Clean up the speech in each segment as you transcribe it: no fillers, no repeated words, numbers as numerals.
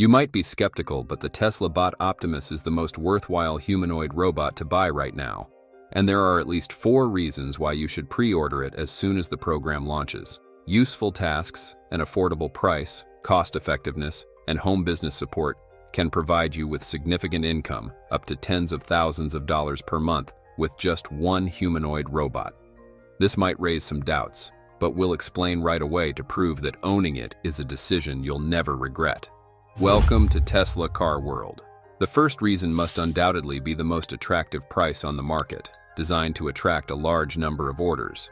You might be skeptical, but the Tesla Bot Optimus is the most worthwhile humanoid robot to buy right now, and there are at least 4 reasons why you should pre-order it as soon as the program launches. Useful tasks, an affordable price, cost-effectiveness, and home business support can provide you with significant income, up to tens of thousands of dollars per month, with just one humanoid robot. This might raise some doubts, but we'll explain right away to prove that owning it is a decision you'll never regret. Welcome to Tesla Car World. The first reason must undoubtedly be the most attractive price on the market, designed to attract a large number of orders.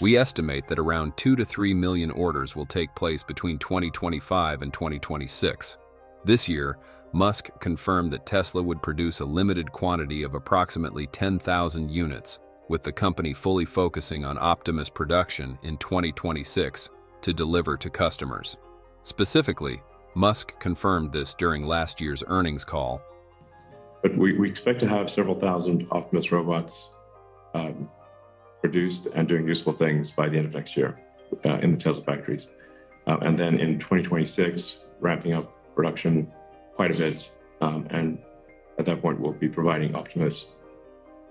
We estimate that around 2 to 3 million orders will take place between 2025 and 2026. This year, Musk confirmed that Tesla would produce a limited quantity of approximately 10,000 units, with the company fully focusing on Optimus production in 2026 to deliver to customers. Specifically, Musk confirmed this during last year's earnings call. But we expect to have several thousand Optimus robots produced and doing useful things by the end of next year in the Tesla factories. And then in 2026, ramping up production quite a bit. And at that point, we'll be providing Optimus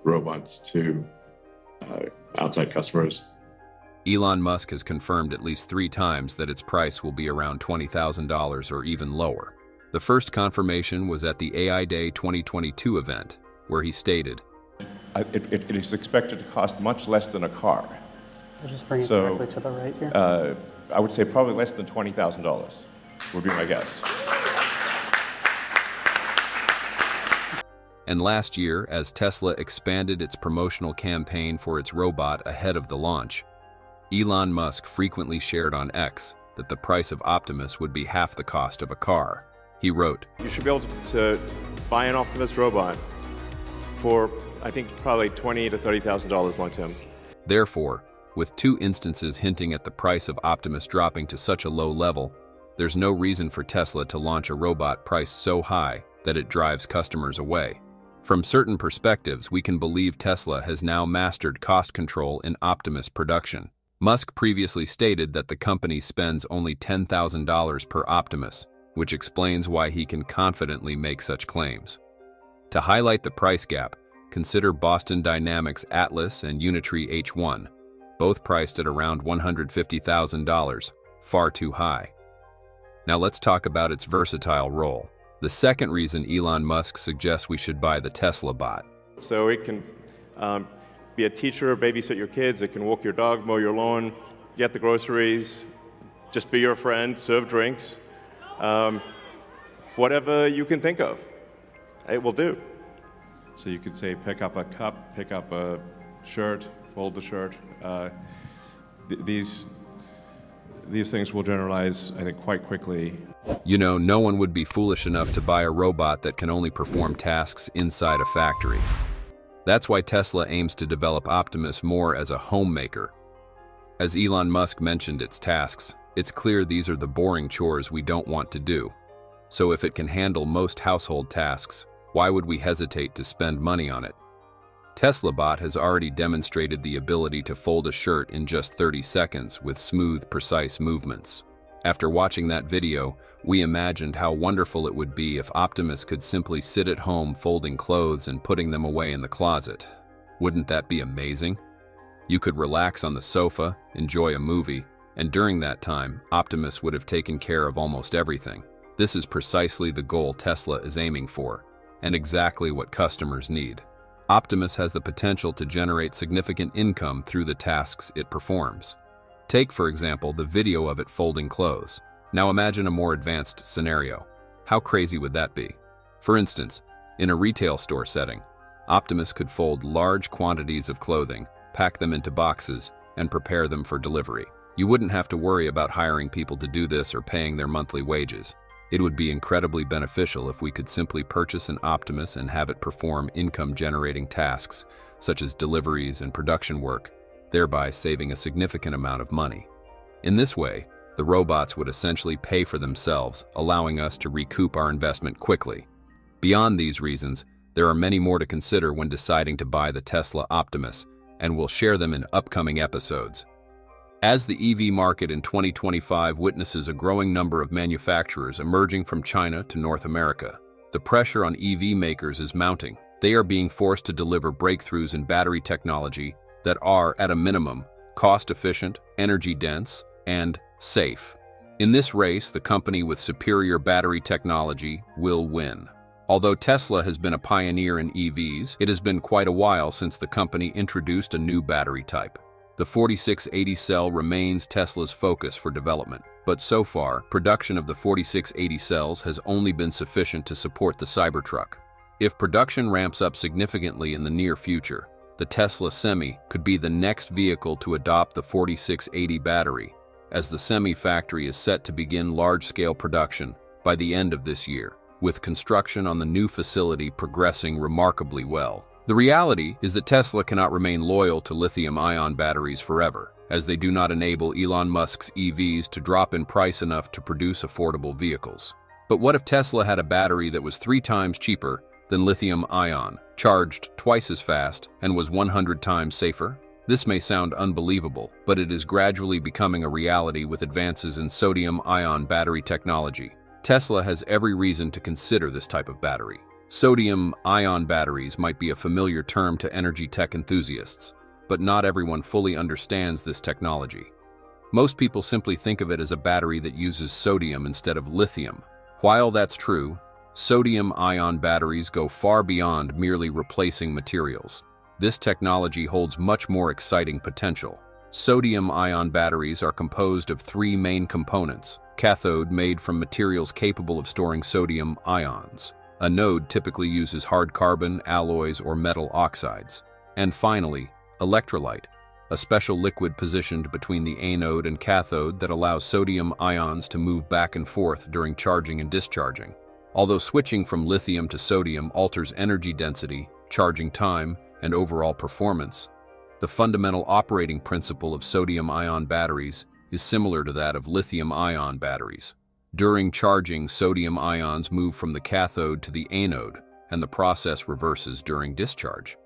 robots to outside customers. Elon Musk has confirmed at least 3 times that its price will be around $20,000 or even lower. The first confirmation was at the AI Day 2022 event, where he stated, it is expected to cost much less than a car. I'll just bring it directly to the right here. I would say probably less than $20,000 would be my guess. And last year, as Tesla expanded its promotional campaign for its robot ahead of the launch, Elon Musk frequently shared on X that the price of Optimus would be half the cost of a car. He wrote, "You should be able to buy an Optimus robot for, I think, probably $20,000 to $30,000 long term." Therefore, with 2 instances hinting at the price of Optimus dropping to such a low level, there's no reason for Tesla to launch a robot priced so high that it drives customers away. From certain perspectives, we can believe Tesla has now mastered cost control in Optimus production. Musk previously stated that the company spends only $10,000 per Optimus, which explains why he can confidently make such claims. To highlight the price gap, consider Boston Dynamics Atlas and Unitree H1, both priced at around $150,000, far too high. Now let's talk about its versatile role. The second reason Elon Musk suggests we should buy the Tesla Bot. So it can be a teacher, babysit your kids, it can walk your dog, mow your lawn, get the groceries, just be your friend, serve drinks, whatever you can think of, it will do. So you could say pick up a cup, pick up a shirt, fold the shirt. These things will generalize, I think, quite quickly. You know, no one would be foolish enough to buy a robot that can only perform tasks inside a factory. That's why Tesla aims to develop Optimus more as a homemaker. As Elon Musk mentioned its tasks, it's clear these are the boring chores we don't want to do. So if it can handle most household tasks, why would we hesitate to spend money on it? Tesla Bot has already demonstrated the ability to fold a shirt in just 30 seconds with smooth, precise movements. After watching that video, we imagined how wonderful it would be if Optimus could simply sit at home folding clothes and putting them away in the closet. Wouldn't that be amazing? You could relax on the sofa, enjoy a movie, and during that time, Optimus would have taken care of almost everything. This is precisely the goal Tesla is aiming for, and exactly what customers need. Optimus has the potential to generate significant income through the tasks it performs. Take, for example, the video of it folding clothes. Now imagine a more advanced scenario. How crazy would that be? For instance, in a retail store setting, Optimus could fold large quantities of clothing, pack them into boxes, and prepare them for delivery. You wouldn't have to worry about hiring people to do this or paying their monthly wages. It would be incredibly beneficial if we could simply purchase an Optimus and have it perform income-generating tasks, such as deliveries and production work, thereby saving a significant amount of money. In this way, the robots would essentially pay for themselves, allowing us to recoup our investment quickly. Beyond these reasons, there are many more to consider when deciding to buy the Tesla Optimus, and we'll share them in upcoming episodes. As the EV market in 2025 witnesses a growing number of manufacturers emerging from China to North America, the pressure on EV makers is mounting. They are being forced to deliver breakthroughs in battery technology that are, at a minimum, cost-efficient, energy-dense, and safe. In this race, the company with superior battery technology will win. Although Tesla has been a pioneer in EVs, it has been quite a while since the company introduced a new battery type. The 4680 cell remains Tesla's focus for development, but so far, production of the 4680 cells has only been sufficient to support the Cybertruck. If production ramps up significantly in the near future, the Tesla Semi could be the next vehicle to adopt the 4680 battery, as the Semi factory is set to begin large-scale production by the end of this year, with construction on the new facility progressing remarkably well. The reality is that Tesla cannot remain loyal to lithium-ion batteries forever, as they do not enable Elon Musk's EVs to drop in price enough to produce affordable vehicles. But what if Tesla had a battery that was 3 times cheaper than lithium-ion, charged twice as fast, and was 100 times safer? This may sound unbelievable, but it is gradually becoming a reality with advances in sodium-ion battery technology. Tesla has every reason to consider this type of battery. Sodium-ion batteries might be a familiar term to energy tech enthusiasts, but not everyone fully understands this technology. Most people simply think of it as a battery that uses sodium instead of lithium. While that's true, sodium-ion batteries go far beyond merely replacing materials. This technology holds much more exciting potential. Sodium-ion batteries are composed of 3 main components: cathode made from materials capable of storing sodium ions, a node typically uses hard carbon, alloys, or metal oxides, and finally, electrolyte, a special liquid positioned between the anode and cathode that allows sodium ions to move back and forth during charging and discharging. Although switching from lithium to sodium alters energy density, charging time, and overall performance, the fundamental operating principle of sodium-ion batteries is similar to that of lithium-ion batteries. During charging, sodium ions move from the cathode to the anode, and the process reverses during discharge.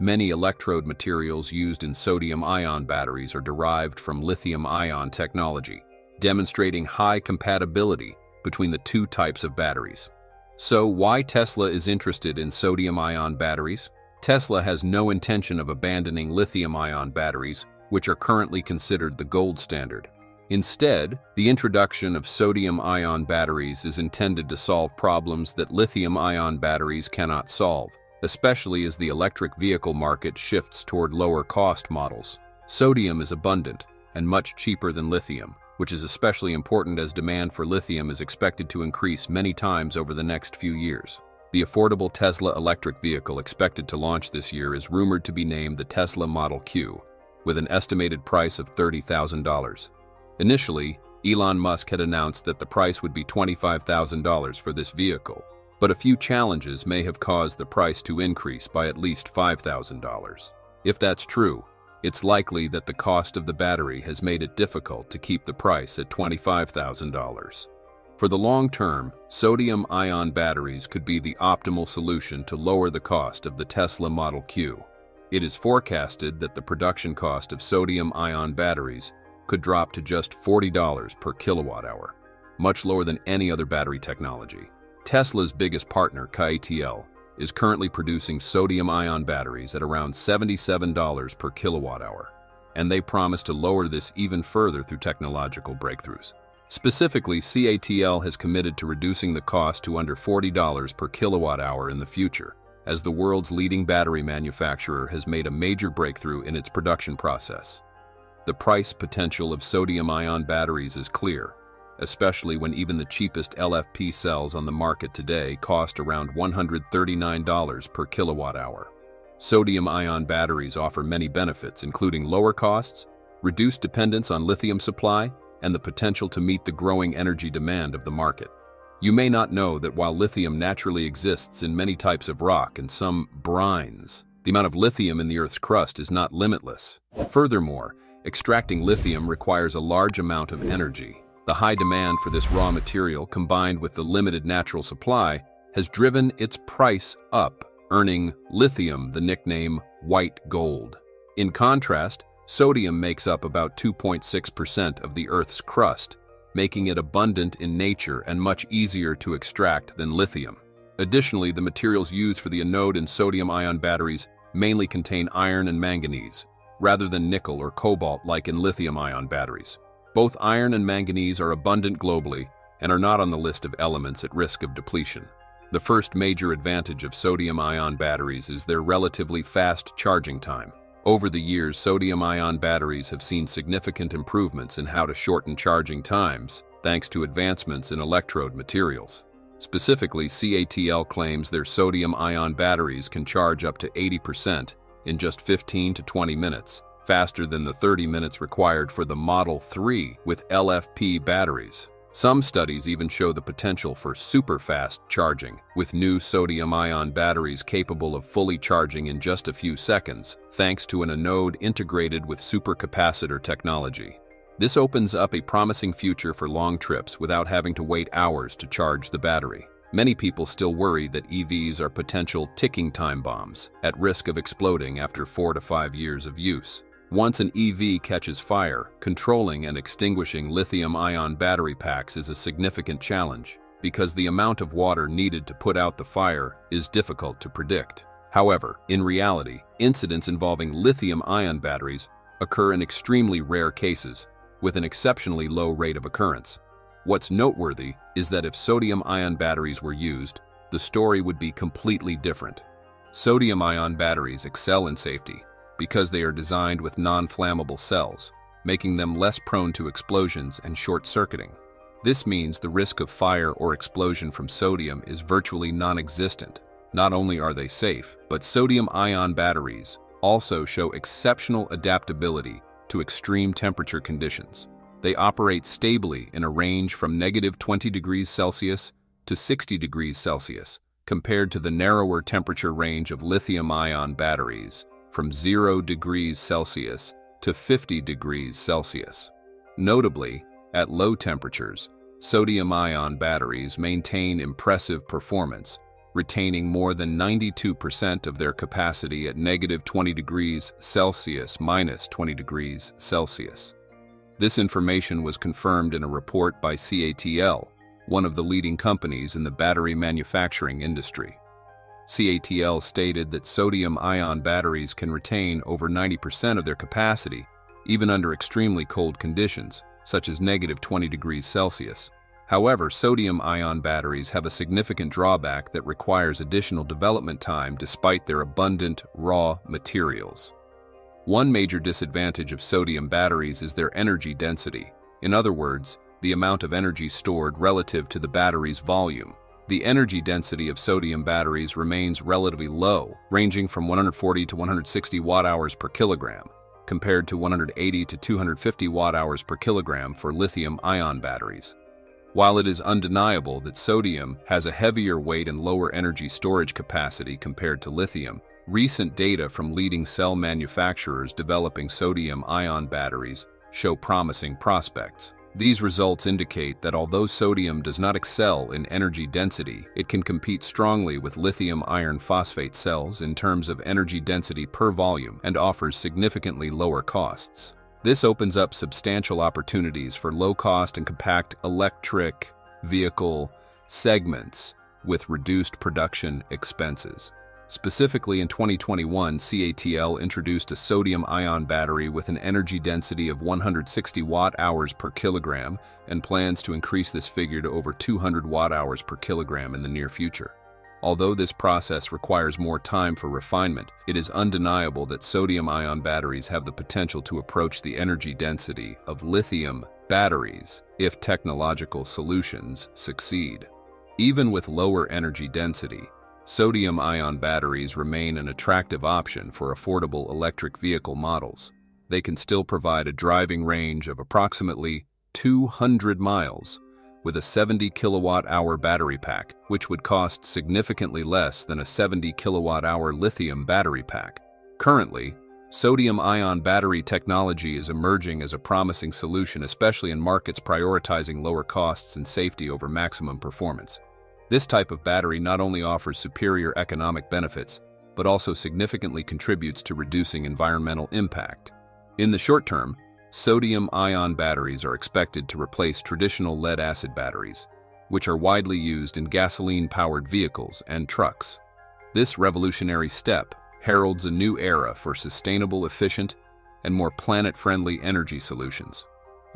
Many electrode materials used in sodium-ion batteries are derived from lithium-ion technology, demonstrating high compatibility between the 2 types of batteries. So why Tesla is interested in sodium-ion batteries? Tesla has no intention of abandoning lithium-ion batteries, which are currently considered the gold standard. Instead, the introduction of sodium-ion batteries is intended to solve problems that lithium-ion batteries cannot solve, especially as the electric vehicle market shifts toward lower-cost models. Sodium is abundant and much cheaper than lithium, which is especially important as demand for lithium is expected to increase many times over the next few years. The affordable Tesla electric vehicle expected to launch this year is rumored to be named the Tesla Model Q, with an estimated price of $30,000. Initially, Elon Musk had announced that the price would be $25,000 for this vehicle, but a few challenges may have caused the price to increase by at least $5,000. If that's true, it's likely that the cost of the battery has made it difficult to keep the price at $25,000. For the long term, sodium-ion batteries could be the optimal solution to lower the cost of the Tesla Model Q. It is forecasted that the production cost of sodium-ion batteries could drop to just $40 per kilowatt-hour, much lower than any other battery technology. Tesla's biggest partner, CATL, is currently producing sodium-ion batteries at around $77 per kilowatt-hour, and they promise to lower this even further through technological breakthroughs. Specifically, CATL has committed to reducing the cost to under $40 per kilowatt-hour in the future, as the world's leading battery manufacturer has made a major breakthrough in its production process. The price potential of sodium-ion batteries is clear, especially when even the cheapest LFP cells on the market today cost around $139 per kilowatt-hour. Sodium-ion batteries offer many benefits, including lower costs, reduced dependence on lithium supply, and the potential to meet the growing energy demand of the market. You may not know that while lithium naturally exists in many types of rock and some brines, the amount of lithium in the Earth's crust is not limitless. Furthermore, extracting lithium requires a large amount of energy. The high demand for this raw material, combined with the limited natural supply, has driven its price up, earning lithium the nickname white gold. In contrast, Sodium makes up about 2.6% of the Earth's crust, making it abundant in nature and much easier to extract than lithium. Additionally, the materials used for the anode and sodium-ion batteries mainly contain iron and manganese, rather than nickel or cobalt like in lithium-ion batteries. Both iron and manganese are abundant globally and are not on the list of elements at risk of depletion. The first major advantage of sodium-ion batteries is their relatively fast charging time. Over the years, sodium-ion batteries have seen significant improvements in how to shorten charging times, thanks to advancements in electrode materials. Specifically, CATL claims their sodium-ion batteries can charge up to 80% in just 15 to 20 minutes, faster than the 30 minutes required for the Model 3 with LFP batteries. Some studies even show the potential for super-fast charging, with new sodium-ion batteries capable of fully charging in just a few seconds, thanks to an anode integrated with supercapacitor technology. This opens up a promising future for long trips without having to wait hours to charge the battery. Many people still worry that EVs are potential ticking time bombs, at risk of exploding after 4 to 5 years of use. Once an EV catches fire, controlling and extinguishing lithium-ion battery packs is a significant challenge, because the amount of water needed to put out the fire is difficult to predict. However, in reality, incidents involving lithium-ion batteries occur in extremely rare cases, with an exceptionally low rate of occurrence. What's noteworthy is that if sodium-ion batteries were used, the story would be completely different. Sodium-ion batteries excel in safety, because they are designed with non-flammable cells, making them less prone to explosions and short-circuiting. This means the risk of fire or explosion from sodium is virtually non-existent. Not only are they safe, but sodium-ion batteries also show exceptional adaptability to extreme temperature conditions. They operate stably in a range from -20°C to 60°C, compared to the narrower temperature range of lithium-ion batteries, from 0°C to 50°C. Notably, at low temperatures, sodium-ion batteries maintain impressive performance, retaining more than 92% of their capacity at -20°C -20°C. This information was confirmed in a report by CATL, one of the leading companies in the battery manufacturing industry. CATL stated that sodium-ion batteries can retain over 90% of their capacity, even under extremely cold conditions, such as -20°C. However, sodium-ion batteries have a significant drawback that requires additional development time despite their abundant raw materials. One major disadvantage of sodium batteries is their energy density. In other words, the amount of energy stored relative to the battery's volume. The energy density of sodium batteries remains relatively low, ranging from 140 to 160 watt-hours per kilogram, compared to 180 to 250 watt-hours per kilogram for lithium-ion batteries. While it is undeniable that sodium has a heavier weight and lower energy storage capacity compared to lithium, recent data from leading cell manufacturers developing sodium-ion batteries show promising prospects. These results indicate that although sodium does not excel in energy density, it can compete strongly with lithium iron phosphate cells in terms of energy density per volume and offers significantly lower costs. This opens up substantial opportunities for low-cost and compact electric vehicle segments with reduced production expenses. Specifically, in 2021, CATL introduced a sodium-ion battery with an energy density of 160 watt-hours per kilogram and plans to increase this figure to over 200 watt-hours per kilogram in the near future. Although this process requires more time for refinement, it is undeniable that sodium-ion batteries have the potential to approach the energy density of lithium batteries if technological solutions succeed. Even with lower energy density, sodium-ion batteries remain an attractive option for affordable electric vehicle models. They can still provide a driving range of approximately 200 miles with a 70 kilowatt-hour battery pack, which would cost significantly less than a 70 kilowatt-hour lithium battery pack. Currently, sodium-ion battery technology is emerging as a promising solution, especially in markets prioritizing lower costs and safety over maximum performance. This type of battery not only offers superior economic benefits, but also significantly contributes to reducing environmental impact. In the short term, sodium-ion batteries are expected to replace traditional lead-acid batteries, which are widely used in gasoline-powered vehicles and trucks. This revolutionary step heralds a new era for sustainable, efficient, and more planet-friendly energy solutions.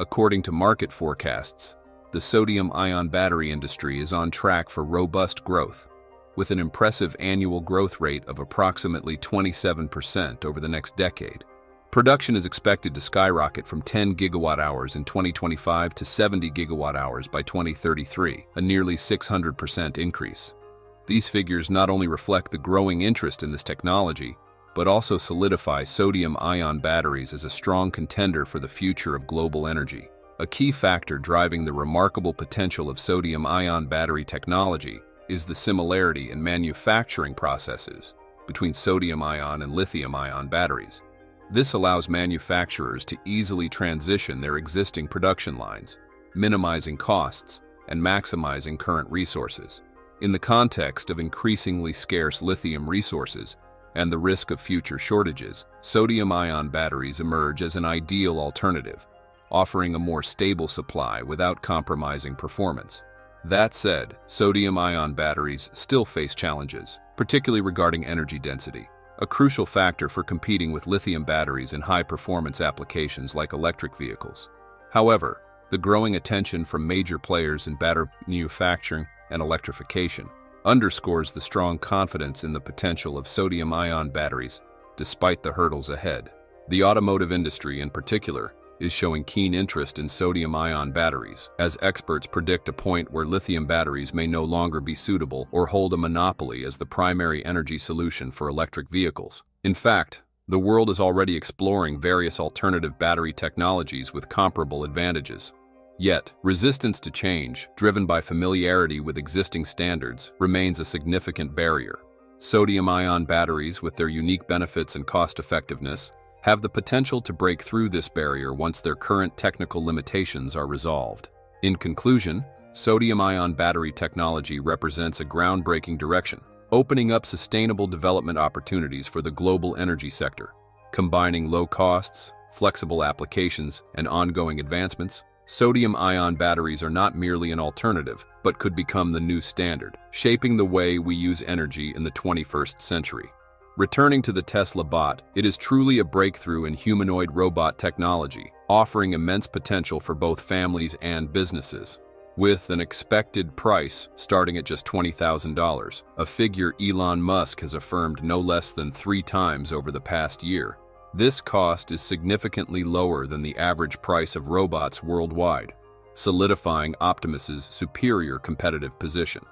According to market forecasts, the sodium-ion battery industry is on track for robust growth, with an impressive annual growth rate of approximately 27% over the next decade. Production is expected to skyrocket from 10 gigawatt-hours in 2025 to 70 gigawatt-hours by 2033, a nearly 600% increase. These figures not only reflect the growing interest in this technology, but also solidify sodium-ion batteries as a strong contender for the future of global energy. A key factor driving the remarkable potential of sodium-ion battery technology is the similarity in manufacturing processes between sodium-ion and lithium-ion batteries. This allows manufacturers to easily transition their existing production lines, minimizing costs and maximizing current resources. In the context of increasingly scarce lithium resources and the risk of future shortages, sodium-ion batteries emerge as an ideal alternative, offering a more stable supply without compromising performance. That said, sodium-ion batteries still face challenges, particularly regarding energy density, a crucial factor for competing with lithium batteries in high-performance applications like electric vehicles. However, the growing attention from major players in battery manufacturing and electrification underscores the strong confidence in the potential of sodium-ion batteries, despite the hurdles ahead. The automotive industry, in particular, is showing keen interest in sodium-ion batteries, as experts predict a point where lithium batteries may no longer be suitable or hold a monopoly as the primary energy solution for electric vehicles. In fact, the world is already exploring various alternative battery technologies with comparable advantages. Yet, resistance to change, driven by familiarity with existing standards, remains a significant barrier. Sodium-ion batteries, with their unique benefits and cost-effectiveness, have the potential to break through this barrier once their current technical limitations are resolved. In conclusion, sodium-ion battery technology represents a groundbreaking direction, opening up sustainable development opportunities for the global energy sector. Combining low costs, flexible applications, and ongoing advancements, sodium-ion batteries are not merely an alternative, but could become the new standard, shaping the way we use energy in the 21st century. Returning to the Tesla Bot, it is truly a breakthrough in humanoid robot technology, offering immense potential for both families and businesses. With an expected price starting at just $20,000, a figure Elon Musk has affirmed no less than 3 times over the past year, this cost is significantly lower than the average price of robots worldwide, solidifying Optimus's superior competitive position.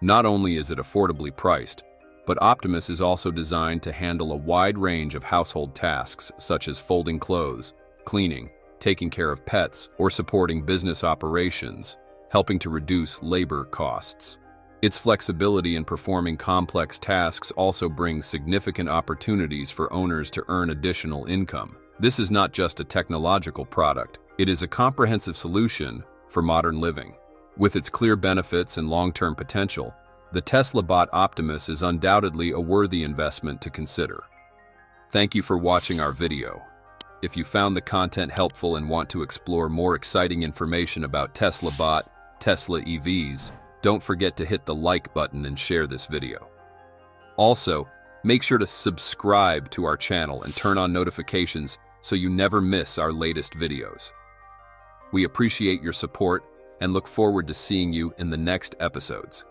Not only is it affordably priced, but Optimus is also designed to handle a wide range of household tasks such as folding clothes, cleaning, taking care of pets, or supporting business operations, helping to reduce labor costs. Its flexibility in performing complex tasks also brings significant opportunities for owners to earn additional income. This is not just a technological product, it is a comprehensive solution for modern living. With its clear benefits and long-term potential, the Tesla Bot Optimus is undoubtedly a worthy investment to consider. Thank you for watching our video. If you found the content helpful and want to explore more exciting information about Tesla Bot, Tesla EVs, don't forget to hit the like button and share this video. Also, make sure to subscribe to our channel and turn on notifications so you never miss our latest videos. We appreciate your support and look forward to seeing you in the next episodes.